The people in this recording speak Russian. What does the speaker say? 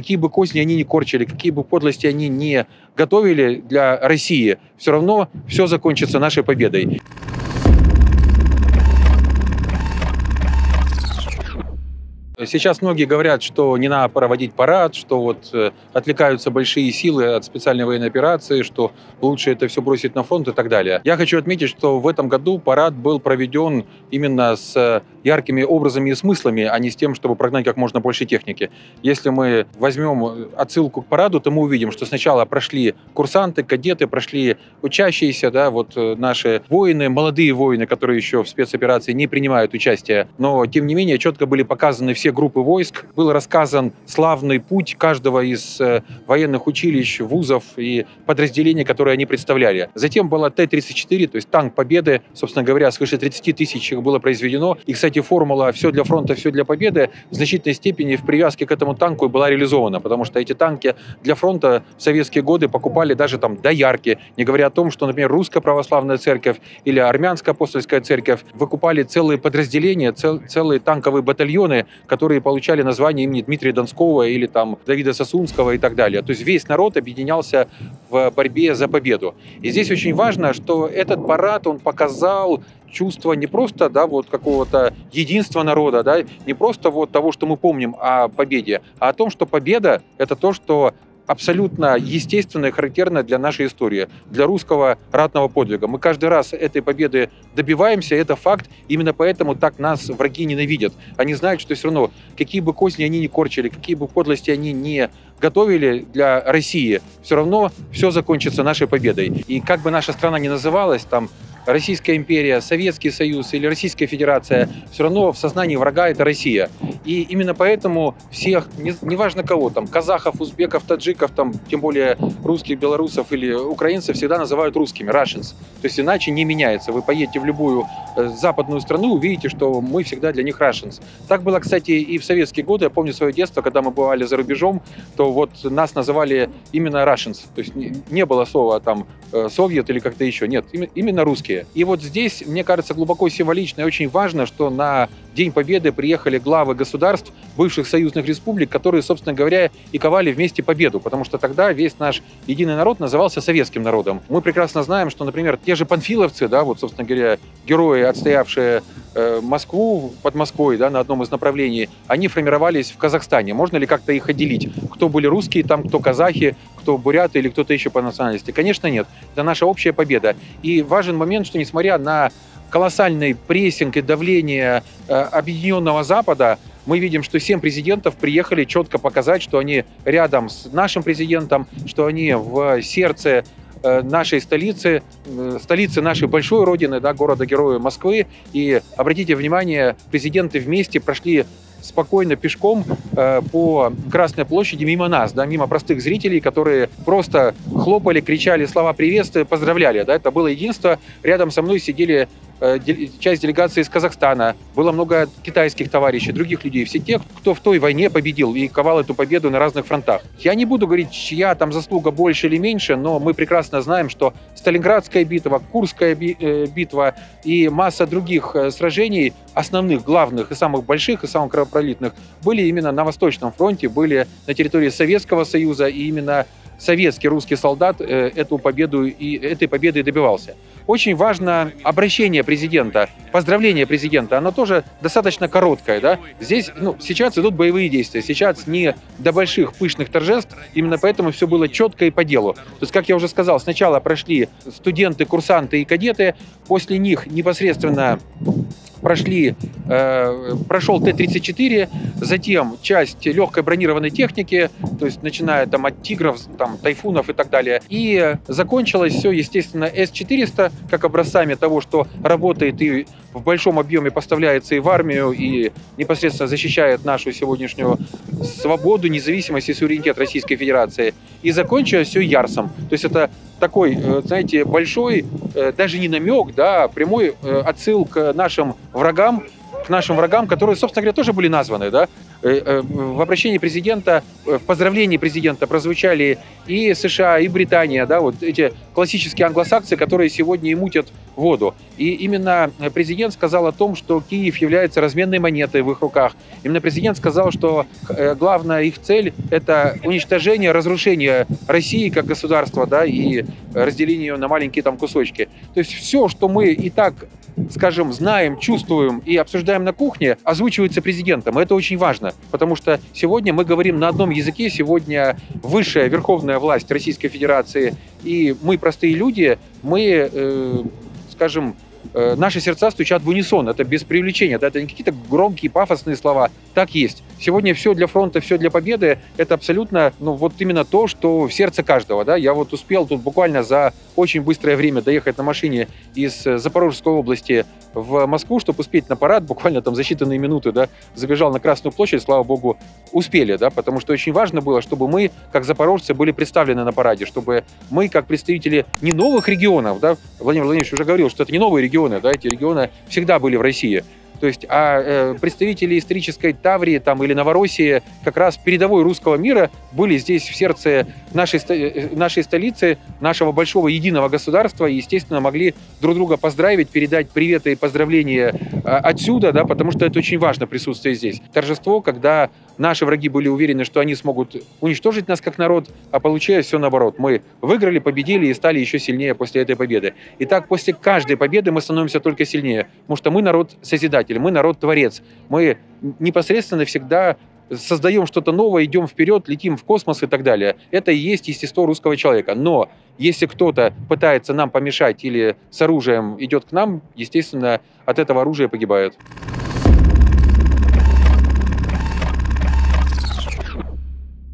какие бы козни они ни корчили, какие бы подлости они ни готовили для России, все равно все закончится нашей победой. Сейчас многие говорят, что не надо проводить парад, что вот отвлекаются большие силы от специальной военной операции, что лучше это все бросить на фронт и так далее. Я хочу отметить, что в этом году парад был проведен именно с яркими образами и смыслами, а не с тем, чтобы прогнать как можно больше техники. Если мы возьмем отсылку к параду, то мы увидим, что сначала прошли курсанты, кадеты, прошли учащиеся, да, вот наши воины, молодые воины, которые еще в спецоперации не принимают участие. Но, тем не менее, четко были показаны все группы войск. Был рассказан славный путь каждого из военных училищ, вузов и подразделений, которые они представляли. Затем была Т-34, то есть танк победы. Собственно говоря, свыше 30 тысяч их было произведено. И, кстати, формула «все для фронта, все для победы» в значительной степени в привязке к этому танку и была реализована, потому что эти танки для фронта в советские годы покупали даже там доярки, не говоря о том, что, например, Русская православная церковь или Армянская апостольская церковь выкупали целые подразделения, целые танковые батальоны, которые получали название имени Дмитрия Донского или там Давида Сосунского и так далее. То есть весь народ объединялся в борьбе за победу. И здесь очень важно, что этот парад, он показал чувство не просто, да, вот какого-то единства народа, да, не просто вот того, что мы помним о победе, а о том, что победа – это то, что абсолютно естественно и характерно для нашей истории, для русского ратного подвига. Мы каждый раз этой победы добиваемся, это факт, именно поэтому так нас враги ненавидят. Они знают, что все равно, какие бы козни они ни корчили, какие бы подлости они ни готовили для России, все равно все закончится нашей победой. И как бы наша страна ни называлась, там, Российская империя, Советский Союз или Российская Федерация, все равно в сознании врага это Россия. И именно поэтому всех, неважно кого, там, казахов, узбеков, таджиков, там, тем более русских, белорусов или украинцев, всегда называют русскими, russians. То есть иначе не меняется. Вы поедете в любую западную страну, увидите, что мы всегда для них russians. Так было, кстати, и в советские годы. Я помню свое детство, когда мы бывали за рубежом, то вот нас называли именно russians. То есть не было слова там «совет» или как-то еще. Нет, именно русские. И вот здесь, мне кажется, глубоко символично и очень важно, что на День Победы приехали главы государств, бывших союзных республик, которые, собственно говоря, и ковали вместе победу, потому что тогда весь наш единый народ назывался советским народом. Мы прекрасно знаем, что, например, те же панфиловцы, да, вот, собственно говоря, герои, отстоявшие Москву под Москвой, да, на одном из направлений, они формировались в Казахстане. Можно ли как-то их отделить? Кто были русские там, кто казахи, кто буряты или кто-то еще по национальности? Конечно, нет. Это наша общая победа. И важен момент, что несмотря на колоссальный прессинг и давление Объединенного Запада, мы видим, что 7 президентов приехали четко показать, что они рядом с нашим президентом, что они в сердце нашей столицы, столицы нашей большой родины, да, города-героя Москвы. И обратите внимание, президенты вместе прошли спокойно пешком по Красной площади мимо нас, да, мимо простых зрителей, которые просто хлопали, кричали слова приветствия, поздравляли. Да, это было единство. Рядом со мной сидели часть делегации из Казахстана, было много китайских товарищей, других людей, все те, кто в той войне победил и ковал эту победу на разных фронтах. Я не буду говорить, чья там заслуга больше или меньше, но мы прекрасно знаем, что Сталинградская битва, Курская битва и масса других сражений, основных, главных и самых больших, и самых кровопролитных, были именно на Восточном фронте, были на территории Советского Союза, и именно советский русский солдат этой победы добивался. Очень важно обращение президента, поздравление президента, оно тоже достаточно короткое. Да? Здесь, ну, сейчас идут боевые действия, сейчас не до больших пышных торжеств, именно поэтому все было четко и по делу. То есть, как я уже сказал, сначала прошли студенты, курсанты и кадеты, после них непосредственно прошел Т-34, затем часть легкой бронированной техники, то есть начиная там от тигров, там, тайфунов и так далее. И закончилось все, естественно, С-400, как образцами того, что работает и в большом объеме поставляется и в армию, и непосредственно защищает нашу сегодняшнюю свободу, независимость и суверенитет Российской Федерации. И закончилось все Ярсом. То есть это такой, знаете, большой, даже не намек, да, прямой отсыл к нашим врагам, которые, собственно говоря, тоже были названы, да. В обращении президента, в поздравлении президента прозвучали и США, и Британия, да, вот эти классические англосаксы, которые сегодня и мутят воду. И именно президент сказал о том, что Киев является разменной монетой в их руках. Именно президент сказал, что главная их цель – это уничтожение, разрушение России как государства, да, и разделение ее на маленькие там кусочки. То есть все, что мы и так, скажем, знаем, чувствуем и обсуждаем на кухне, озвучивается президентом. Это очень важно, потому что сегодня мы говорим на одном языке, сегодня высшая верховная власть Российской Федерации и мы, простые люди, мы, скажем, наши сердца стучат в унисон. Это без привлечения, да? Это не какие-то громкие, пафосные слова. Так есть. Сегодня все для фронта, все для победы. Это абсолютно, ну, вот именно то, что в сердце каждого. Да? Я вот успел тут буквально за очень быстрое время доехать на машине из Запорожской области в Москву, чтобы успеть на парад, буквально там за считанные минуты, да, забежал на Красную площадь, слава богу, успели, да, потому что очень важно было, чтобы мы, как запорожцы, были представлены на параде, чтобы мы, как представители не новых регионов, да, Владимир Владимирович уже говорил, что это не новые регионы, да, эти регионы всегда были в России. То есть, представители исторической Таврии там, или Новороссии, как раз передовой русского мира, были здесь в сердце нашей столицы, нашего большого единого государства, и, естественно, могли друг друга поздравить, передать приветы и поздравления отсюда, да, потому что это очень важно, присутствие здесь. Торжество, когда наши враги были уверены, что они смогут уничтожить нас как народ, а получая все наоборот. Мы выиграли, победили и стали еще сильнее после этой победы. И так, после каждой победы мы становимся только сильнее, потому что мы народ созидатель. Мы народ-творец. Мы непосредственно всегда создаем что-то новое, идем вперед, летим в космос и так далее. Это и есть естество русского человека. Но если кто-то пытается нам помешать или с оружием идет к нам, естественно, от этого оружия погибают.